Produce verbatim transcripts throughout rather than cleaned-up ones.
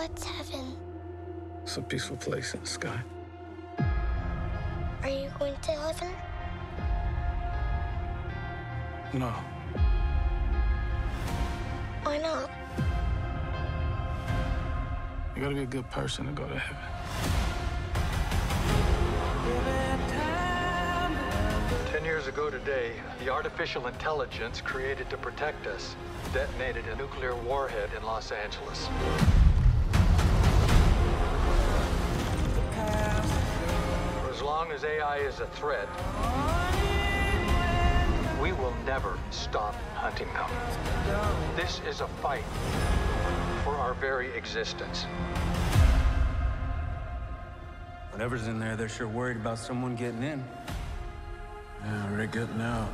What's heaven? It's a peaceful place in the sky. Are you going to heaven? No. Why not? You gotta be a good person to go to heaven. Ten years ago today, the artificial intelligence created to protect us detonated a nuclear warhead in Los Angeles. For as long as A I is a threat, we will never stop hunting them. This is a fight for our very existence. Whatever's in there, they're sure worried about someone getting in. Yeah, they're getting out.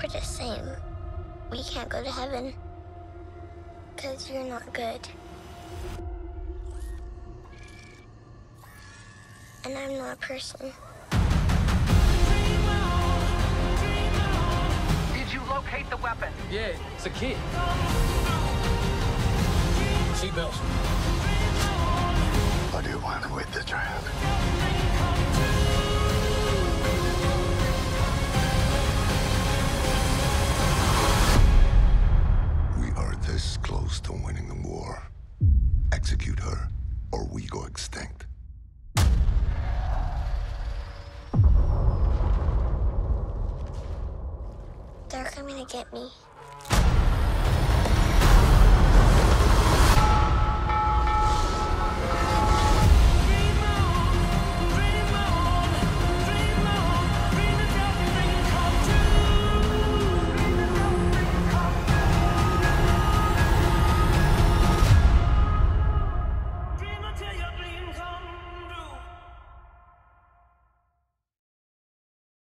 We're the same. We can't go to heaven because you're not good. And I'm not a person. Did you locate the weapon? Yeah, it's a kid. Seatbelts. I do want to wait the trap. Close to winning the war. Execute her, or we go extinct. They're coming to get me.